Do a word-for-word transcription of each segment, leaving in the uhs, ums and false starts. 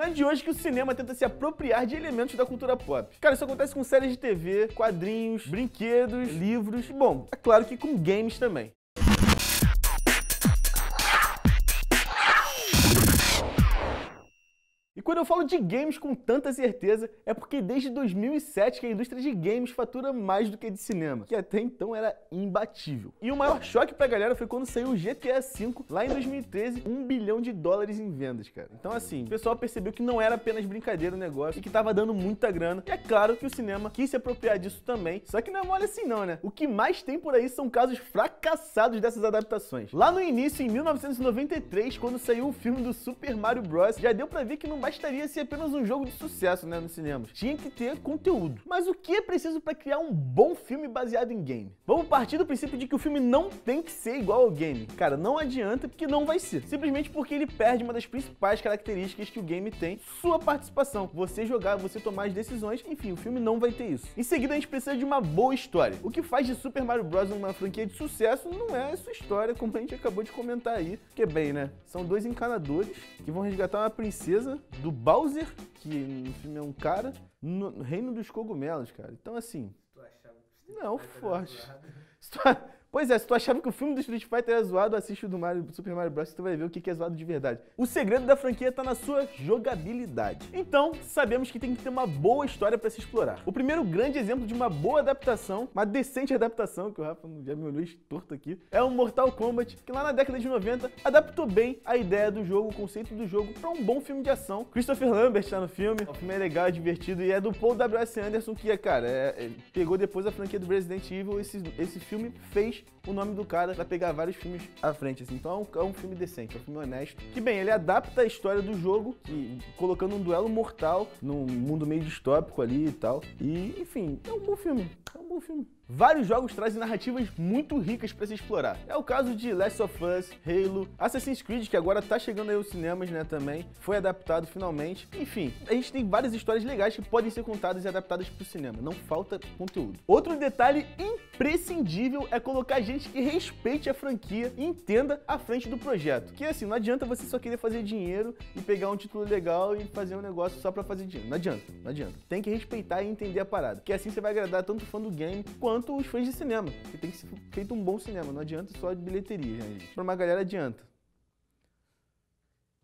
Não é de hoje que o cinema tenta se apropriar de elementos da cultura pop. Cara, isso acontece com séries de T V, quadrinhos, brinquedos, livros e, bom, é claro que com games também. E quando eu falo de games com tanta certeza, é porque desde dois mil e sete que a indústria de games fatura mais do que de cinema, que até então era imbatível. E o maior choque pra galera foi quando saiu o G T A cinco, lá em dois mil e treze, um bilhão de dólares em vendas, cara. Então assim, o pessoal percebeu que não era apenas brincadeira o negócio, e que tava dando muita grana, e é claro que o cinema quis se apropriar disso também, só que não é mole assim não, né? O que mais tem por aí são casos fracassados dessas adaptações. Lá no início, em mil novecentos e noventa e três, quando saiu o filme do Super Mario Bros, já deu pra ver que não vai bastaria ser apenas um jogo de sucesso, né, nos cinemas. Tinha que ter conteúdo. Mas o que é preciso para criar um bom filme baseado em game? Vamos partir do princípio de que o filme não tem que ser igual ao game. Cara, não adianta, porque não vai ser. Simplesmente porque ele perde uma das principais características que o game tem, sua participação. Você jogar, você tomar as decisões, enfim, o filme não vai ter isso. Em seguida, a gente precisa de uma boa história. O que faz de Super Mario Bros uma franquia de sucesso não é a sua história, como a gente acabou de comentar aí. Porque bem, né, são dois encanadores que vão resgatar uma princesa do Bowser, que no filme é um cara, no reino dos cogumelos, cara. Então, assim... Tu achava que não, forte. Pois é, se tu achava que o filme do Street Fighter é zoado, assiste o do Mario, Super Mario Bros, que tu vai ver o que é zoado de verdade. O segredo da franquia tá na sua jogabilidade. Então, sabemos que tem que ter uma boa história pra se explorar. O primeiro grande exemplo de uma boa adaptação, uma decente adaptação, que o Rafa já me olhou torto aqui, é o Mortal Kombat, que lá na década de noventa adaptou bem a ideia do jogo, o conceito do jogo, pra um bom filme de ação. Christopher Lambert tá no filme, o filme é legal, é divertido, e é do Paul W S Anderson, que é, cara, é, é, pegou depois a franquia do Resident Evil, esse, esse filme fez o nome do cara pra pegar vários filmes à frente, assim. Então é um, é um filme decente, é um filme honesto. Que bem, ele adapta a história do jogo, que, colocando um duelo mortal num mundo meio distópico ali e tal. E, enfim, é um bom filme, é um bom filme. Vários jogos trazem narrativas muito ricas pra se explorar. É o caso de Last of Us, Halo, Assassin's Creed, que agora tá chegando aí aos cinemas, né, também. Foi adaptado finalmente. Enfim, a gente tem várias histórias legais que podem ser contadas e adaptadas pro cinema. Não falta conteúdo. Outro detalhe imprescindível é colocar gente que respeite a franquia e entenda a frente do projeto. Que assim, não adianta você só querer fazer dinheiro e pegar um título legal e fazer um negócio só pra fazer dinheiro. Não adianta, não adianta. Tem que respeitar e entender a parada. Que assim você vai agradar tanto o fã do game quanto os fãs de cinema, que tem que ser feito um bom cinema, não adianta só de bilheteria, gente. Pra uma galera adianta.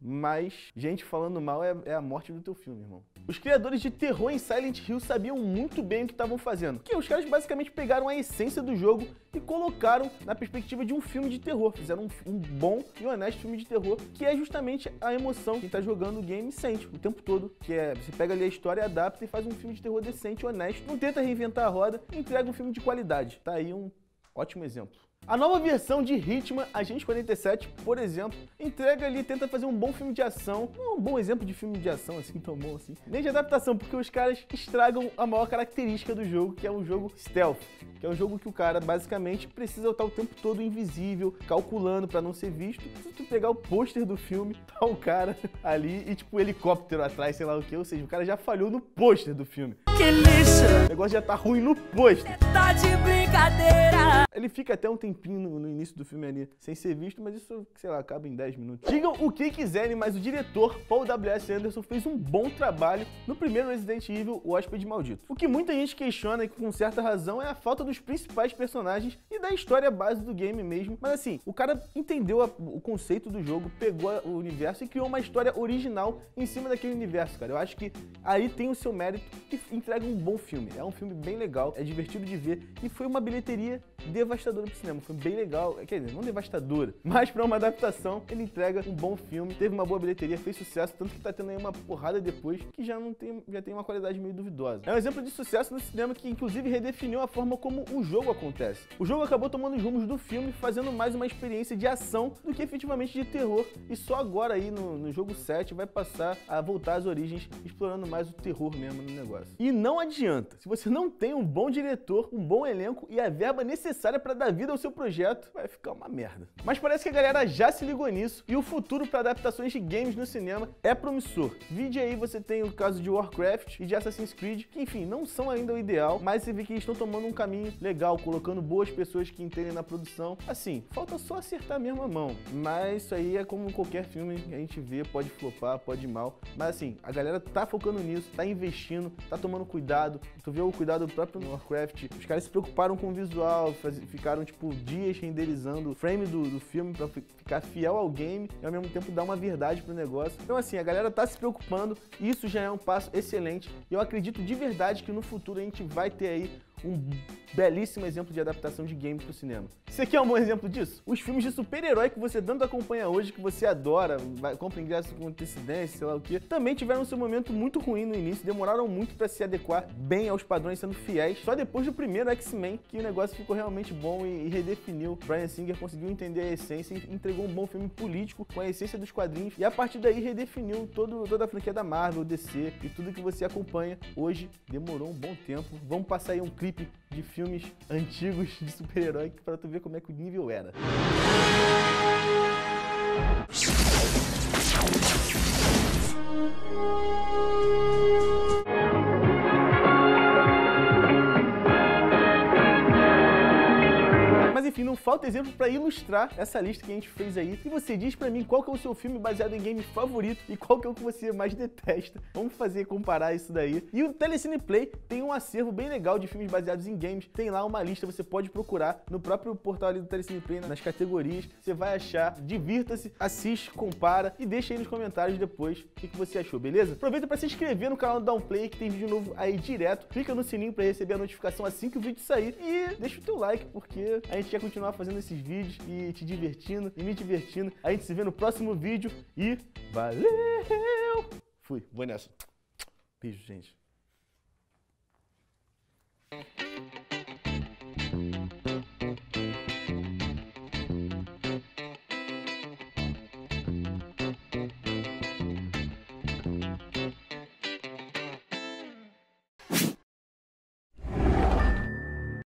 Mas gente falando mal é, é a morte do teu filme, irmão. Os criadores de terror em Silent Hill sabiam muito bem o que estavam fazendo. Que os caras basicamente pegaram a essência do jogo e colocaram na perspectiva de um filme de terror. Fizeram um, um bom e honesto filme de terror, que é justamente a emoção que tá jogando o game sente o tempo todo. Que é, você pega ali a história, adapta e faz um filme de terror decente, honesto. Não tenta reinventar a roda, entrega um filme de qualidade. Tá aí um ótimo exemplo. A nova versão de Hitman, Agente quarenta e sete, por exemplo, entrega ali, tenta fazer um bom filme de ação. Não é um bom exemplo de filme de ação, assim, tão bom assim. Nem de adaptação, porque os caras estragam a maior característica do jogo, que é um jogo stealth. Que é um jogo que o cara, basicamente, precisa estar o tempo todo invisível, calculando pra não ser visto. Se tu pegar o pôster do filme, tá o cara ali e, tipo, um helicóptero atrás, sei lá o que. Ou seja, o cara já falhou no pôster do filme. Que lixo! O negócio já tá ruim no pôster. Tá de brincadeira! Ele fica até um tempo No, no início do filme ali, sem ser visto, mas isso, sei lá, acaba em dez minutos. Digam o que quiserem, mas o diretor, Paul W S. Anderson, fez um bom trabalho no primeiro Resident Evil, O Hóspede Maldito. O que muita gente questiona, e com certa razão, é a falta dos principais personagens e da história base do game mesmo. Mas assim, o cara entendeu a, o conceito do jogo, pegou o universo e criou uma história original em cima daquele universo, cara. Eu acho que aí tem o seu mérito, que entrega um bom filme. É um filme bem legal, é divertido de ver, e foi uma bilheteria devastadora pro cinema. Foi bem legal, quer dizer, não devastadora, mas pra uma adaptação, ele entrega um bom filme, teve uma boa bilheteria, fez sucesso, tanto que tá tendo aí uma porrada depois, que já não tem, já tem uma qualidade meio duvidosa. É um exemplo de sucesso no cinema que, inclusive, redefiniu a forma como o jogo acontece. O jogo acabou tomando os rumos do filme, fazendo mais uma experiência de ação do que efetivamente de terror, e só agora aí, no, no jogo sete, vai passar a voltar às origens, explorando mais o terror mesmo no negócio. E não adianta, se você não tem um bom diretor, um bom elenco e a verba necessária necessária para dar vida ao seu projeto, vai ficar uma merda. Mas parece que a galera já se ligou nisso e o futuro para adaptações de games no cinema é promissor. Vide aí, você tem o caso de Warcraft e de Assassin's Creed, que enfim, não são ainda o ideal, mas você vê que estão tomando um caminho legal, colocando boas pessoas que entendem na produção. Assim, falta só acertar mesmo a mão, mas isso aí é como qualquer filme que a gente vê, pode flopar, pode ir mal, mas assim, a galera tá focando nisso, tá investindo, tá tomando cuidado. Tu vê o cuidado próprio no Warcraft, os caras se preocuparam com o visual, faz... ficaram tipo dias renderizando o frame do, do filme pra ficar fiel ao game e ao mesmo tempo dar uma verdade pro negócio. Então assim, a galera tá se preocupando e isso já é um passo excelente e eu acredito de verdade que no futuro a gente vai ter aí um belíssimo exemplo de adaptação de games pro cinema. Isso aqui é um bom exemplo disso. Os filmes de super-herói que você tanto acompanha hoje, que você adora, vai, compra ingresso com antecedência, sei lá o que, também tiveram seu momento muito ruim no início, demoraram muito para se adequar bem aos padrões, sendo fiéis. Só depois do primeiro X-Men que o negócio ficou realmente bom e, e redefiniu. Bryan Singer conseguiu entender a essência e entregou um bom filme político com a essência dos quadrinhos e a partir daí redefiniu todo, toda a franquia da Marvel, D C e tudo que você acompanha. Hoje demorou um bom tempo. Vamos passar aí um clipe de filmes antigos de super-herói para tu ver como é que o nível era. Enfim, não falta exemplo para ilustrar essa lista que a gente fez aí. E você diz para mim qual que é o seu filme baseado em game favorito e qual que é o que você mais detesta. Vamos fazer comparar isso daí. E o Telecineplay tem um acervo bem legal de filmes baseados em games. Tem lá uma lista, você pode procurar no próprio portal ali do Telecineplay, nas categorias. Você vai achar, divirta-se, assiste, compara e deixa aí nos comentários depois o que você achou, beleza? Aproveita para se inscrever no canal do Downplay, que tem vídeo novo aí direto. Clica no sininho para receber a notificação assim que o vídeo sair e deixa o teu like, porque a gente quer continuar fazendo esses vídeos e te divertindo e me divertindo. A gente se vê no próximo vídeo e valeu! Fui, vou nessa. Beijo, gente.